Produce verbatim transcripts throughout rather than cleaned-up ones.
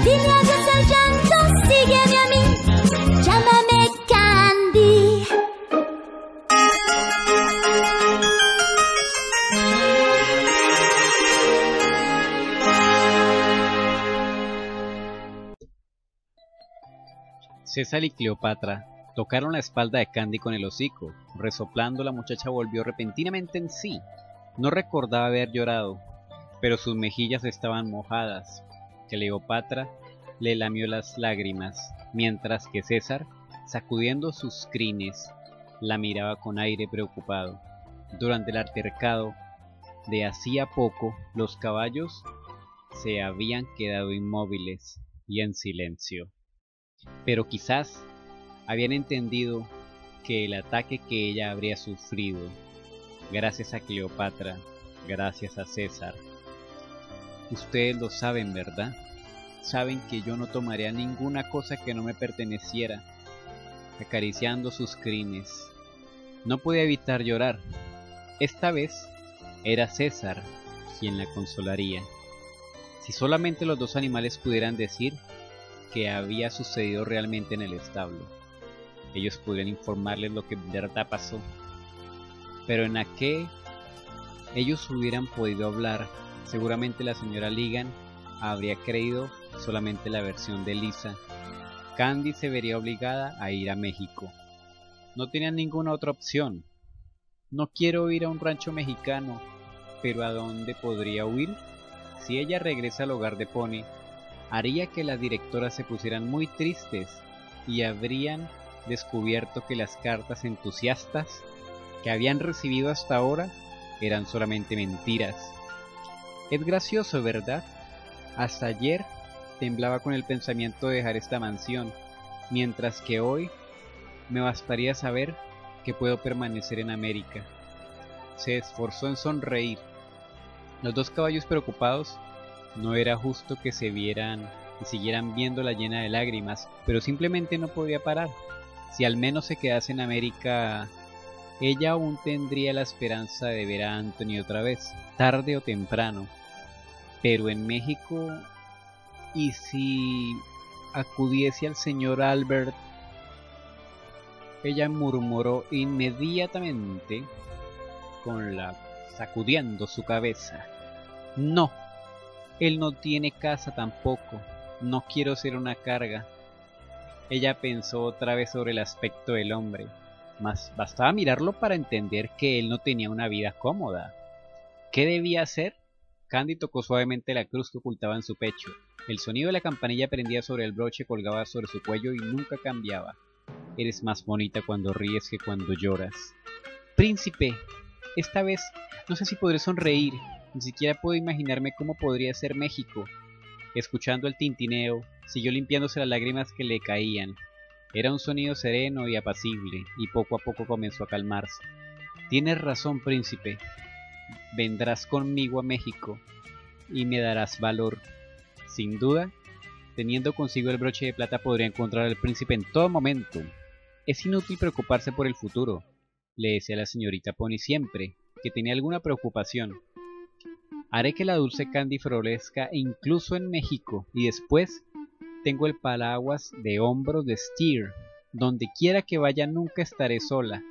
Días el llanto, sígueme a mí, llámame Candy. César y Cleopatra tocaron la espalda de Candy con el hocico. Resoplando, la muchacha volvió repentinamente en sí. No recordaba haber llorado, pero sus mejillas estaban mojadas. Cleopatra le lamió las lágrimas, mientras que César, sacudiendo sus crines, la miraba con aire preocupado. Durante el altercado de hacía poco, los caballos se habían quedado inmóviles y en silencio. Pero quizás habían entendido que el ataque que ella habría sufrido, gracias a Cleopatra, gracias a César. Ustedes lo saben, ¿verdad? Saben que yo no tomaría ninguna cosa que no me perteneciera. Acariciando sus crines, no podía evitar llorar. Esta vez era César quien la consolaría. Si solamente los dos animales pudieran decir que había sucedido realmente en el establo, ellos pudieran informarles lo que de verdad pasó. Pero en aquel ellos hubieran podido hablar, seguramente la señora Ligan habría creído solamente la versión de Lisa. Candy se vería obligada a ir a México. No tenía ninguna otra opción. No quiero ir a un rancho mexicano, pero ¿a dónde podría huir? Si ella regresa al hogar de Pony, haría que las directoras se pusieran muy tristes y habrían descubierto que las cartas entusiastas que habían recibido hasta ahora eran solamente mentiras. Es gracioso, ¿verdad? Hasta ayer temblaba con el pensamiento de dejar esta mansión, mientras que hoy me bastaría saber que puedo permanecer en América. Se esforzó en sonreír. Los dos caballos preocupados, no era justo que se vieran y siguieran viéndola llena de lágrimas, pero simplemente no podía parar. Si al menos se quedase en América, ella aún tendría la esperanza de ver a Anthony otra vez, tarde o temprano. Pero en México, ¿y si acudiese al señor Albert? Ella murmuró inmediatamente, con la sacudiendo su cabeza. No, él no tiene casa tampoco, no quiero ser una carga. Ella pensó otra vez sobre el aspecto del hombre, mas bastaba mirarlo para entender que él no tenía una vida cómoda. ¿Qué debía hacer? Candy tocó suavemente la cruz que ocultaba en su pecho. El sonido de la campanilla prendía sobre el broche, colgaba sobre su cuello y nunca cambiaba. Eres más bonita cuando ríes que cuando lloras. Príncipe, esta vez no sé si podré sonreír, ni siquiera puedo imaginarme cómo podría ser México. Escuchando el tintineo, siguió limpiándose las lágrimas que le caían. Era un sonido sereno y apacible, y poco a poco comenzó a calmarse. Tienes razón, príncipe. Vendrás conmigo a México y me darás valor. Sin duda, teniendo consigo el broche de plata podría encontrar al príncipe en todo momento. Es inútil preocuparse por el futuro, le decía la señorita Pony siempre que tenía alguna preocupación. Haré que la dulce Candy florezca incluso en México, y después tengo el paraguas de hombros de Steer. Donde quiera que vaya nunca estaré sola.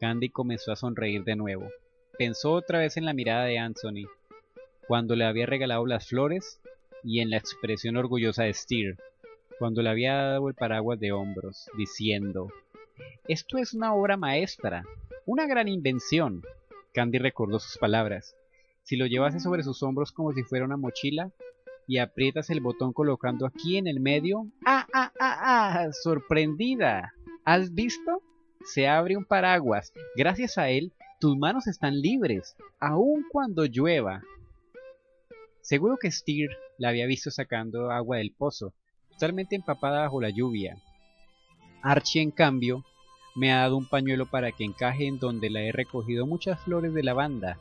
Candy comenzó a sonreír de nuevo. Pensó otra vez en la mirada de Anthony, cuando le había regalado las flores, y en la expresión orgullosa de Steer, cuando le había dado el paraguas de hombros, diciendo: esto es una obra maestra, una gran invención. Candy recordó sus palabras. Si lo llevase sobre sus hombros como si fuera una mochila, y aprietas el botón colocando aquí en el medio... ¡Ah, ah, ah, ah! ¡Sorprendida! ¿Has visto? Se abre un paraguas. Gracias a él, tus manos están libres, aun cuando llueva. Seguro que Steer la había visto sacando agua del pozo, totalmente empapada bajo la lluvia. Archie, en cambio, me ha dado un pañuelo para que encaje en donde la he recogido muchas flores de lavanda.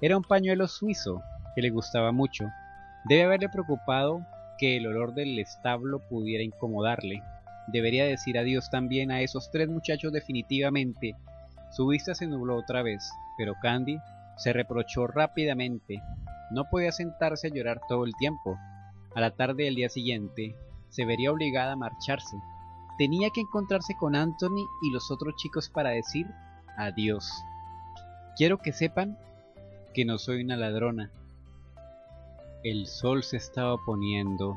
Era un pañuelo suizo, que le gustaba mucho. Debe haberle preocupado que el olor del establo pudiera incomodarle. Debería decir adiós también a esos tres muchachos definitivamente. Su vista se nubló otra vez, pero Candy se reprochó rápidamente. No podía sentarse a llorar todo el tiempo. A la tarde del día siguiente, se vería obligada a marcharse. Tenía que encontrarse con Anthony y los otros chicos para decir adiós. Quiero que sepan que no soy una ladrona. El sol se estaba poniendo.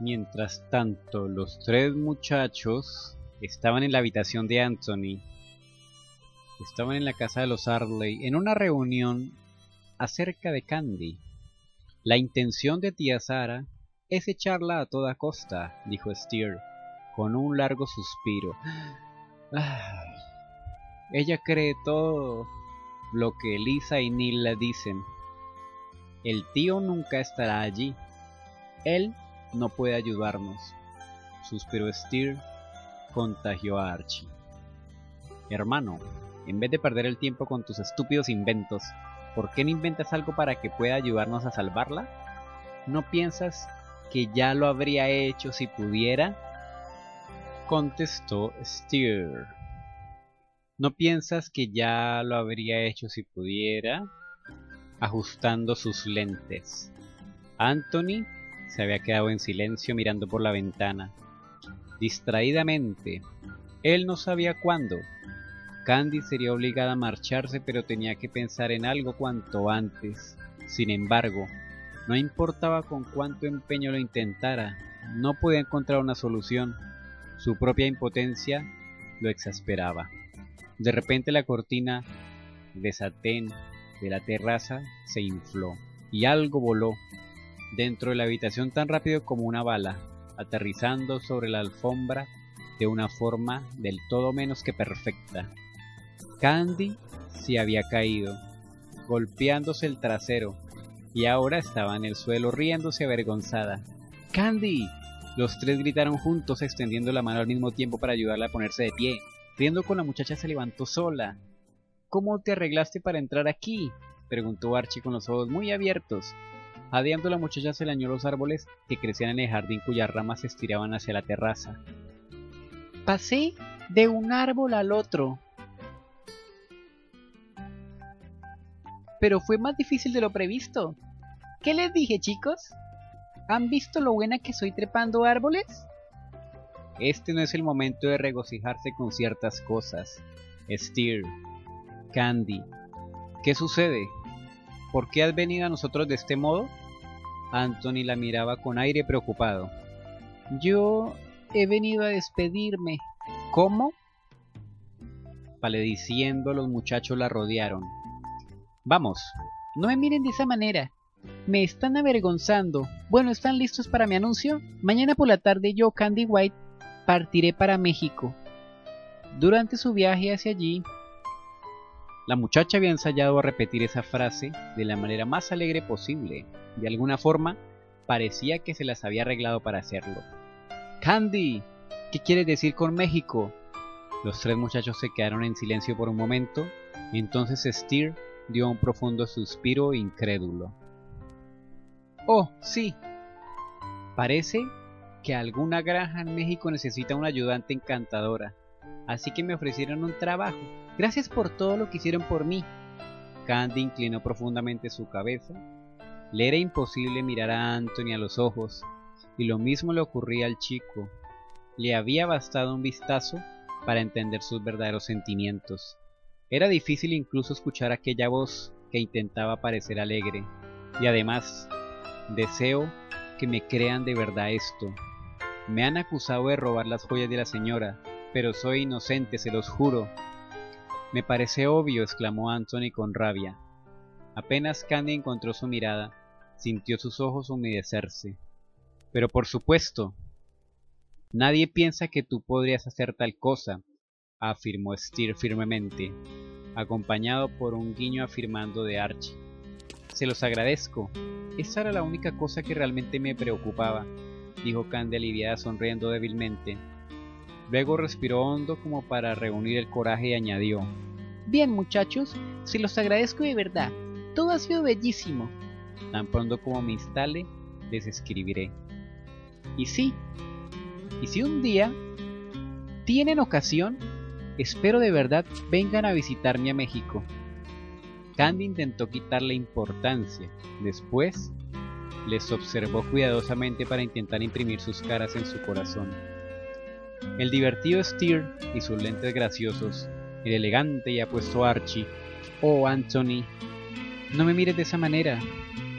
Mientras tanto, los tres muchachos estaban en la habitación de Anthony. Estaban en la casa de los Harley en una reunión acerca de Candy. La intención de tía Sarah es echarla a toda costa, dijo Steer, con un largo suspiro. Ay, ella cree todo lo que Lisa y Neil le dicen. El tío nunca estará allí. Él no puede ayudarnos, suspiró Steer. Contagió a Archie. Hermano, en vez de perder el tiempo con tus estúpidos inventos, ¿por qué no inventas algo para que pueda ayudarnos a salvarla? ¿No piensas que ya lo habría hecho si pudiera? Contestó Steer. ¿No piensas que ya lo habría hecho si pudiera? Ajustando sus lentes. Anthony se había quedado en silencio mirando por la ventana. Distraídamente, él no sabía cuándo. Candy sería obligada a marcharse, pero tenía que pensar en algo cuanto antes. Sin embargo, no importaba con cuánto empeño lo intentara, no podía encontrar una solución. Su propia impotencia lo exasperaba. De repente la cortina de satén de la terraza se infló y algo voló dentro de la habitación tan rápido como una bala, aterrizando sobre la alfombra de una forma del todo menos que perfecta. Candy se había caído, golpeándose el trasero, y ahora estaba en el suelo riéndose avergonzada. ¡Candy! Los tres gritaron juntos, extendiendo la mano al mismo tiempo para ayudarla a ponerse de pie. Riendo con la muchacha, se levantó sola. ¿Cómo te arreglaste para entrar aquí?, preguntó Archie con los ojos muy abiertos. Jadeando, la muchacha se lañó los árboles que crecían en el jardín, cuyas ramas se estiraban hacia la terraza. Pasé de un árbol al otro, pero fue más difícil de lo previsto. ¿Qué les dije, chicos? ¿Han visto lo buena que soy trepando árboles? Este no es el momento de regocijarse con ciertas cosas. Steer, Candy, ¿qué sucede? ¿Por qué has venido a nosotros de este modo? Anthony la miraba con aire preocupado. Yo he venido a despedirme. ¿Cómo? Palideciendo, los muchachos la rodearon. Vamos, no me miren de esa manera. Me están avergonzando. Bueno, ¿están listos para mi anuncio? Mañana por la tarde yo, Candy White, partiré para México. Durante su viaje hacia allí, la muchacha había ensayado a repetir esa frase de la manera más alegre posible. De alguna forma, parecía que se las había arreglado para hacerlo. ¡Candy! ¿Qué quieres decir con México? Los tres muchachos se quedaron en silencio por un momento. Entonces Steer dio un profundo suspiro incrédulo. ¡Oh, sí! Parece que alguna granja en México necesita una ayudante encantadora. Así que me ofrecieron un trabajo. Gracias por todo lo que hicieron por mí. Candy inclinó profundamente su cabeza. Le era imposible mirar a Anthony a los ojos, y lo mismo le ocurría al chico. Le había bastado un vistazo para entender sus verdaderos sentimientos. Era difícil incluso escuchar aquella voz que intentaba parecer alegre. Y además, deseo que me crean de verdad esto. Me han acusado de robar las joyas de la señora, pero soy inocente, se los juro. Me parece obvio, exclamó Anthony con rabia. Apenas Candy encontró su mirada, sintió sus ojos humedecerse. Pero por supuesto, nadie piensa que tú podrías hacer tal cosa, afirmó Steer firmemente, acompañado por un guiño afirmando de Archie. Se los agradezco. Esa era la única cosa que realmente me preocupaba, dijo Candy aliviada, sonriendo débilmente. Luego respiró hondo como para reunir el coraje y añadió: Bien, muchachos, se los agradezco de verdad. Todo ha sido bellísimo. Tan pronto como me instale, les escribiré. Y sí, y si un día tienen ocasión, espero de verdad vengan a visitarme a México. Candy intentó quitarle importancia. Después les observó cuidadosamente para intentar imprimir sus caras en su corazón. El divertido Steer y sus lentes graciosos, el elegante y apuesto Archie. Oh, Anthony, no me mires de esa manera,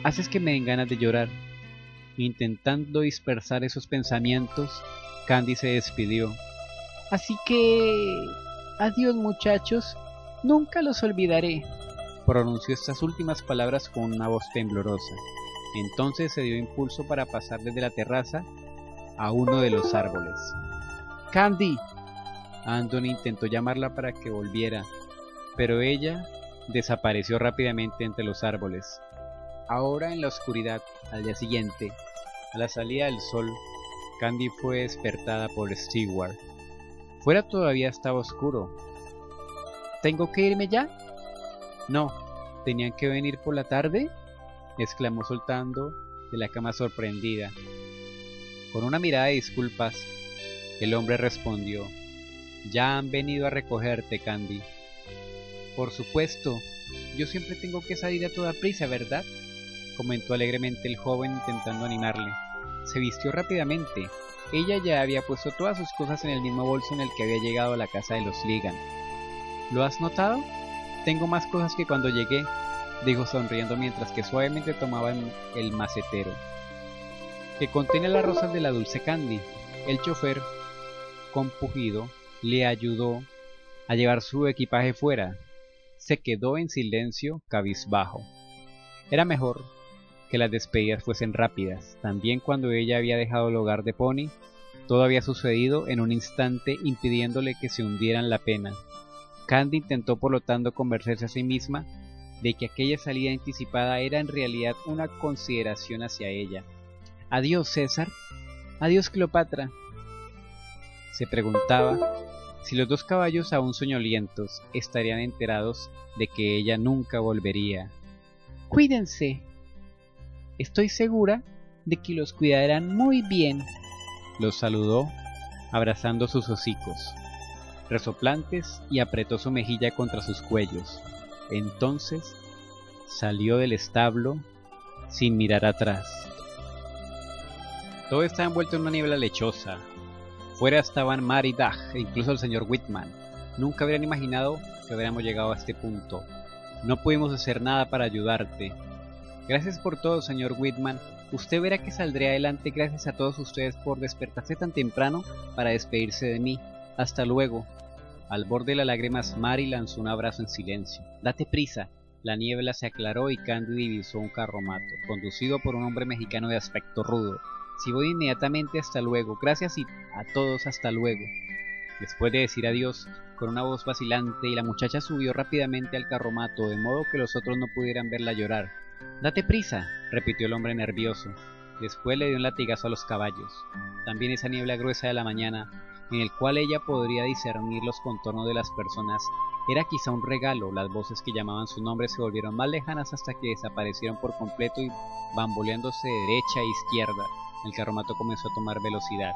haces que me den ganas de llorar. Intentando dispersar esos pensamientos, Candy se despidió. Así que... adiós, muchachos, nunca los olvidaré. Pronunció estas últimas palabras con una voz temblorosa. Entonces se dio impulso para pasar desde la terraza a uno de los árboles. ¡Candy! Anthony intentó llamarla para que volviera, pero ella desapareció rápidamente entre los árboles. Ahora en la oscuridad, al día siguiente, a la salida del sol, Candy fue despertada por Stewart. Fuera todavía estaba oscuro. ¿Tengo que irme ya? No, ¿tenían que venir por la tarde? Exclamó soltando de la cama sorprendida. Con una mirada de disculpas, el hombre respondió: Ya han venido a recogerte, Candy. Por supuesto, yo siempre tengo que salir a toda prisa, ¿verdad? Comentó alegremente el joven intentando animarle. Se vistió rápidamente. Ella ya había puesto todas sus cosas en el mismo bolso en el que había llegado a la casa de los Ligan. ¿Lo has notado? Tengo más cosas que cuando llegué, dijo sonriendo mientras que suavemente tomaba el macetero que contiene las rosas de la dulce Candy. El chofer, compungido, le ayudó a llevar su equipaje fuera. Se quedó en silencio, cabizbajo. Era mejor que las despedidas fuesen rápidas. También cuando ella había dejado el hogar de Pony, todo había sucedido en un instante, impidiéndole que se hundiera en la pena. Candy intentó por lo tanto convencerse a sí misma de que aquella salida anticipada era en realidad una consideración hacia ella. Adiós, César. Adiós, Cleopatra. Se preguntaba si los dos caballos aún soñolientos estarían enterados de que ella nunca volvería. Cuídense. Estoy segura de que los cuidarán muy bien. Los saludó abrazando sus hocicos resoplantes y apretó su mejilla contra sus cuellos. Entonces salió del establo sin mirar atrás. Todo estaba envuelto en una niebla lechosa. Fuera estaban Mary y Doug e incluso el señor Whitman. Nunca habrían imaginado que hubiéramos llegado a este punto. No pudimos hacer nada para ayudarte. Gracias por todo, señor Whitman. Usted verá que saldré adelante. Gracias a todos ustedes por despertarse tan temprano para despedirse de mí. Hasta luego. Al borde de las lágrimas, Mary lanzó un abrazo en silencio. Date prisa. La niebla se aclaró y Candy divisó un carromato, conducido por un hombre mexicano de aspecto rudo. Si voy inmediatamente, hasta luego. Gracias y a todos, hasta luego. Después de decir adiós, con una voz vacilante, y la muchacha subió rápidamente al carromato, de modo que los otros no pudieran verla llorar. Date prisa, repitió el hombre nervioso. Después le dio un latigazo a los caballos. También esa niebla gruesa de la mañana, en el cual ella podría discernir los contornos de las personas, era quizá un regalo. Las voces que llamaban su nombre se volvieron más lejanas hasta que desaparecieron por completo y bamboleándose de derecha e izquierda. El carromato comenzó a tomar velocidad.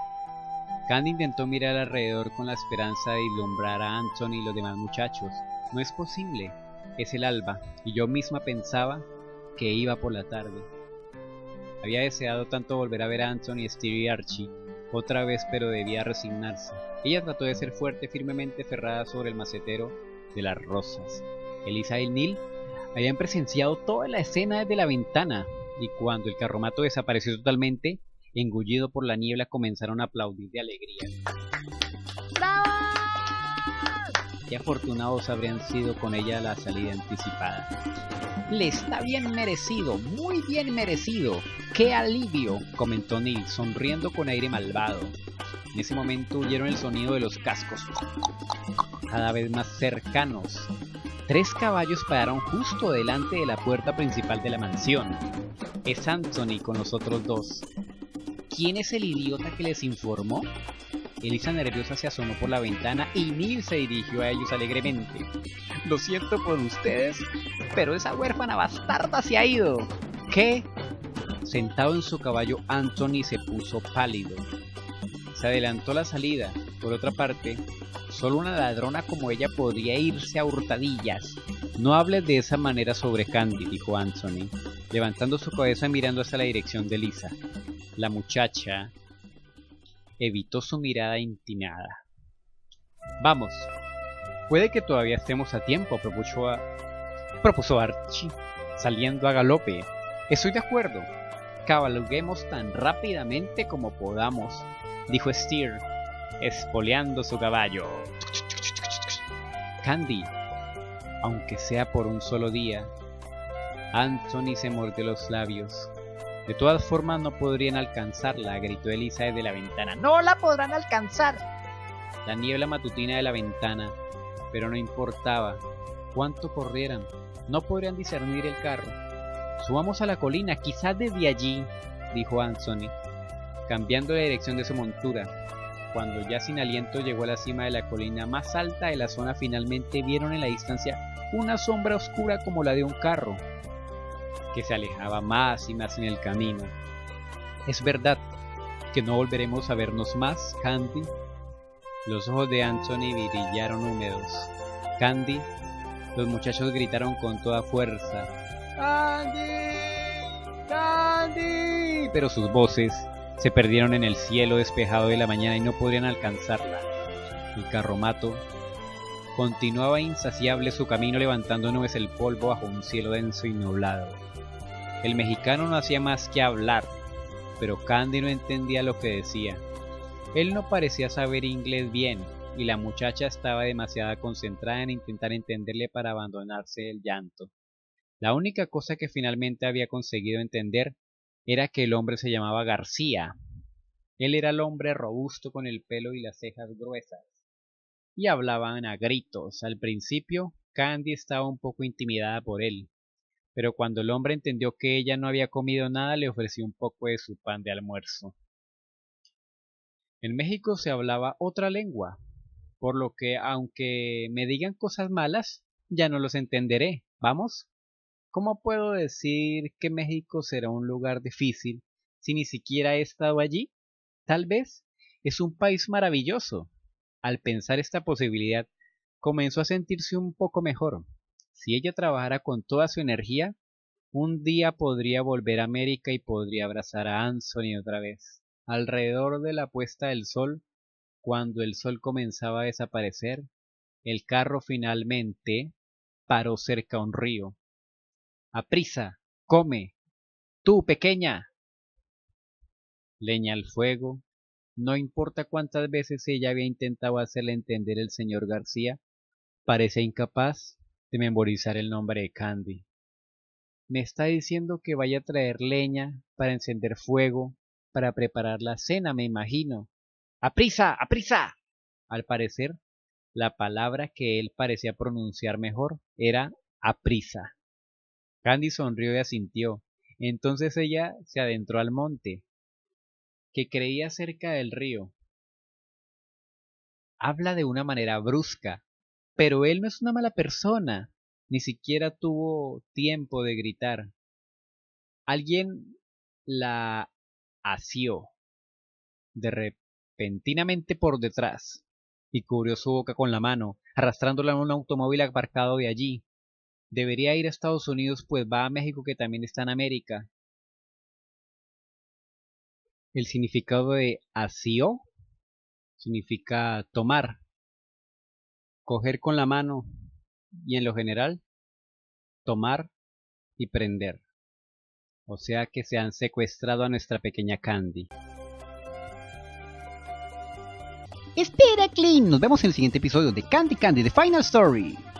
Candy intentó mirar alrededor con la esperanza de vislumbrar a Anthony y los demás muchachos. No es posible, es el alba, y yo misma pensaba que iba por la tarde. Había deseado tanto volver a ver a Anthony, Steve y Archie otra vez, pero debía resignarse. Ella trató de ser fuerte, firmemente aferrada sobre el macetero de las rosas. Lisa y Neil habían presenciado toda la escena desde la ventana, y cuando el carromato desapareció totalmente, engullido por la niebla, comenzaron a aplaudir de alegría. ¡Bravo! Qué afortunados habrían sido con ella a la salida anticipada. Le está bien merecido, muy bien merecido. ¡Qué alivio!, comentó Neil, sonriendo con aire malvado. En ese momento huyeron el sonido de los cascos, cada vez más cercanos. Tres caballos pararon justo delante de la puerta principal de la mansión. Es Anthony con los otros dos. ¿Quién es el idiota que les informó? Lisa nerviosa se asomó por la ventana y Neil se dirigió a ellos alegremente. Lo siento por ustedes, pero esa huérfana bastarda se ha ido. ¿Qué? Sentado en su caballo, Anthony se puso pálido. Se adelantó la salida. Por otra parte, solo una ladrona como ella podría irse a hurtadillas. No hables de esa manera sobre Candy, dijo Anthony. levantando su cabeza mirando hacia la dirección de Lisa. La muchacha evitó su mirada intimidada. Vamos, puede que todavía estemos a tiempo, propuso, a... propuso Archie, saliendo a galope. Estoy de acuerdo, cabalguemos tan rápidamente como podamos, dijo Steer, espoleando su caballo. Candy, aunque sea por un solo día. Anthony se mordió los labios. De todas formas no podrían alcanzarla, gritó Elisa desde la ventana. ¡No la podrán alcanzar! La niebla matutina de la ventana, pero no importaba. Cuánto corrieran, no podrían discernir el carro. Subamos a la colina, quizás desde allí, dijo Anthony, cambiando la dirección de su montura. Cuando ya sin aliento llegó a la cima de la colina más alta de la zona, finalmente vieron en la distancia una sombra oscura como la de un carro, que se alejaba más y más en el camino. ¿Es verdad que no volveremos a vernos más, Candy? Los ojos de Anthony brillaron húmedos. Candy, los muchachos gritaron con toda fuerza. ¡Candy! ¡Candy! Pero sus voces se perdieron en el cielo despejado de la mañana y no podrían alcanzarla. El carromato continuaba insaciable su camino, levantando nubes del polvo bajo un cielo denso y nublado. El mexicano no hacía más que hablar, pero Candy no entendía lo que decía. Él no parecía saber inglés bien, y la muchacha estaba demasiado concentrada en intentar entenderle para abandonarse del llanto. La única cosa que finalmente había conseguido entender era que el hombre se llamaba García. Él era el hombre robusto con el pelo y las cejas gruesas, y hablaban a gritos. Al principio, Candy estaba un poco intimidada por él, pero cuando el hombre entendió que ella no había comido nada, le ofreció un poco de su pan de almuerzo. En México se hablaba otra lengua, por lo que, aunque me digan cosas malas, ya no los entenderé. ¿Vamos? ¿Cómo puedo decir que México será un lugar difícil si ni siquiera he estado allí? Tal vez es un país maravilloso. Al pensar esta posibilidad, comenzó a sentirse un poco mejor. Si ella trabajara con toda su energía, un día podría volver a América y podría abrazar a Anthony otra vez. Alrededor de la puesta del sol, cuando el sol comenzaba a desaparecer, el carro finalmente paró cerca a un río. ¡Aprisa! ¡Come! ¡Tú, pequeña! Leña al fuego. No importa cuántas veces ella había intentado hacerle entender, el señor García parecía incapaz de memorizar el nombre de Candy. Me está diciendo que vaya a traer leña para encender fuego, para preparar la cena, me imagino. ¡Aprisa! ¡Aprisa! Al parecer, la palabra que él parecía pronunciar mejor era aprisa. Candy sonrió y asintió. Entonces ella se adentró al monte que creía cerca del río. Habla de una manera brusca, pero él no es una mala persona. Ni siquiera tuvo tiempo de gritar. Alguien la asió de repentinamente por detrás y cubrió su boca con la mano, arrastrándola en un automóvil aparcado de allí. Debería ir a Estados Unidos, pues va a México, que también está en América. El significado de asió significa tomar, coger con la mano y en lo general tomar y prender. O sea que se han secuestrado a nuestra pequeña Candy. Espera, Clint, nos vemos en el siguiente episodio de Candy Candy The Final Story.